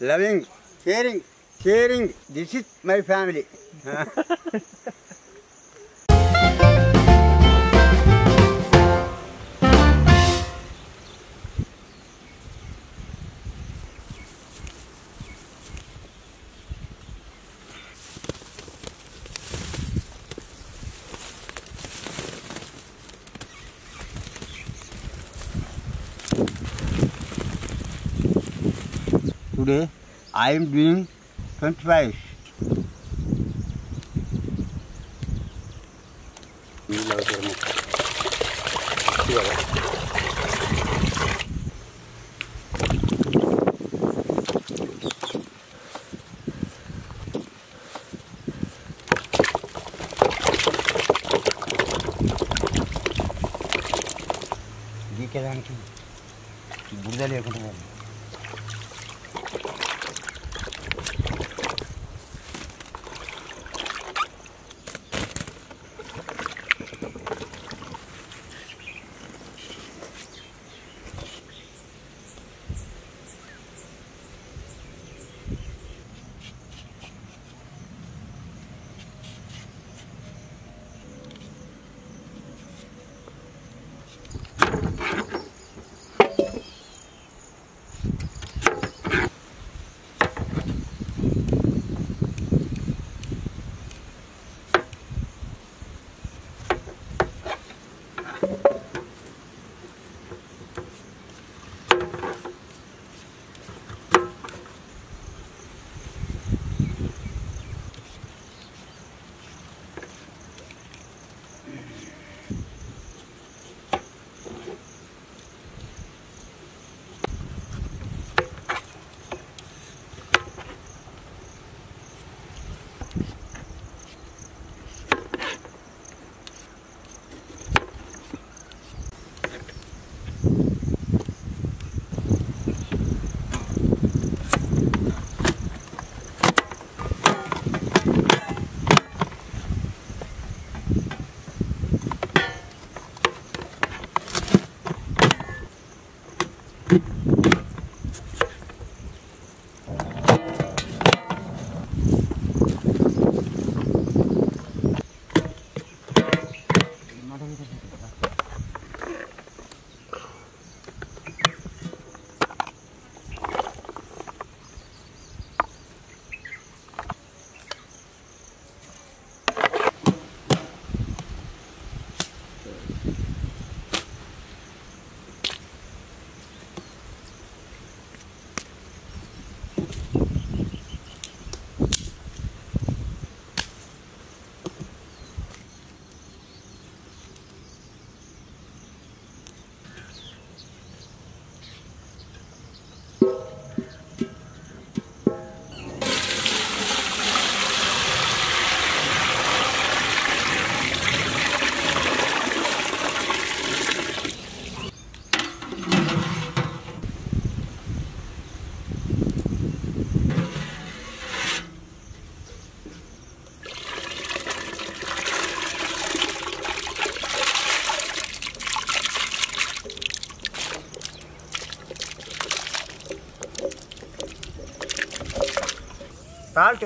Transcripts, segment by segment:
loving, caring, caring. This is my family. Today I am doing 25. Salt.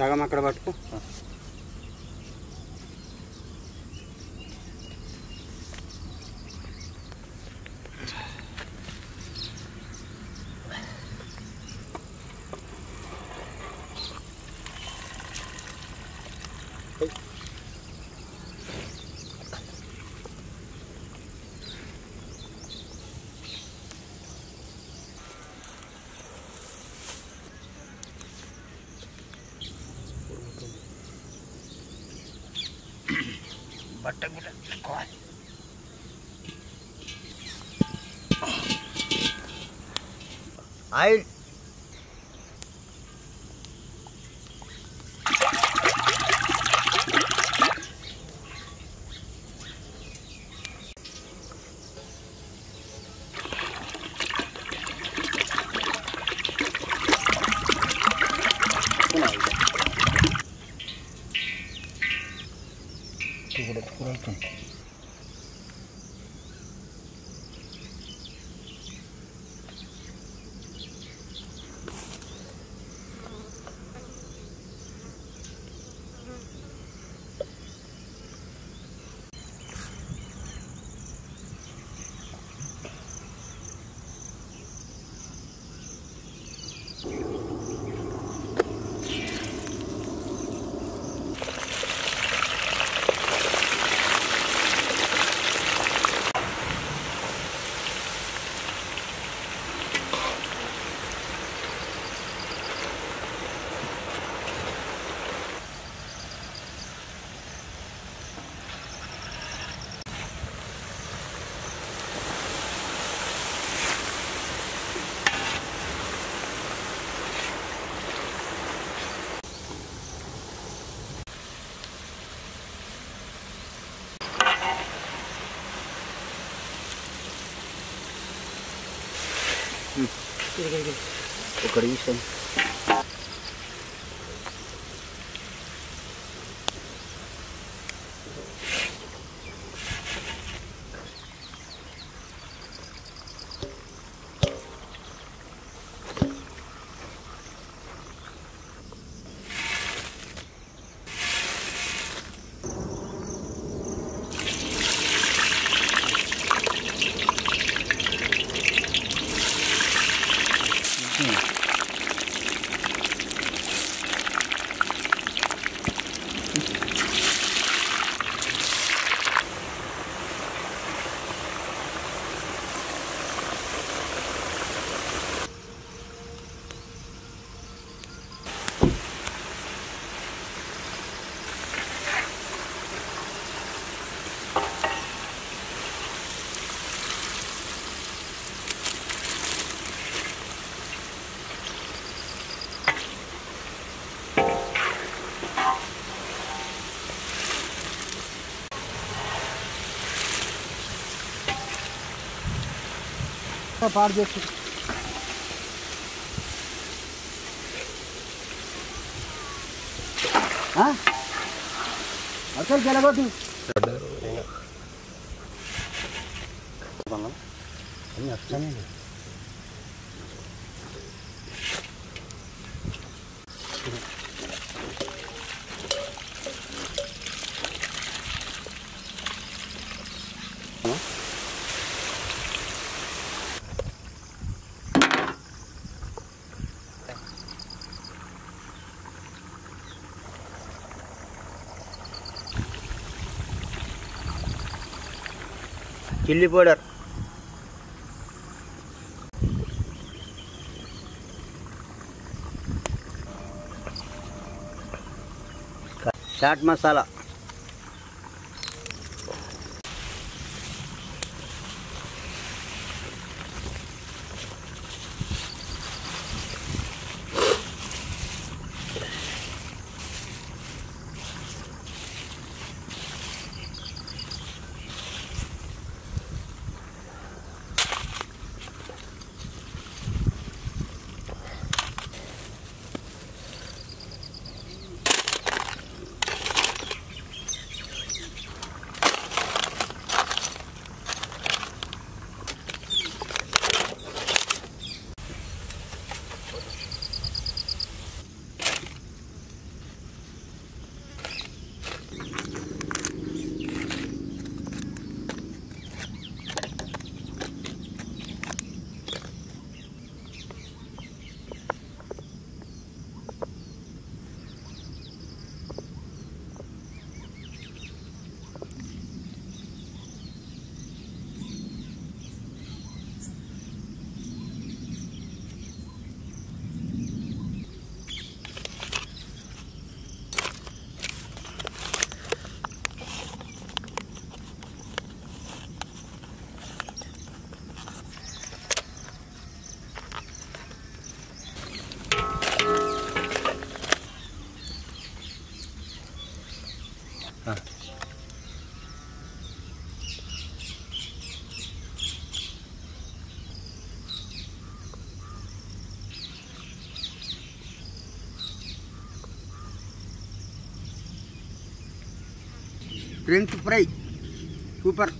Sagam akar batku. But I'm going to Decoration. Project. Huh? What's up, Galagoti? Chilli powder. Chaat masala. Train to Pray. Cooper.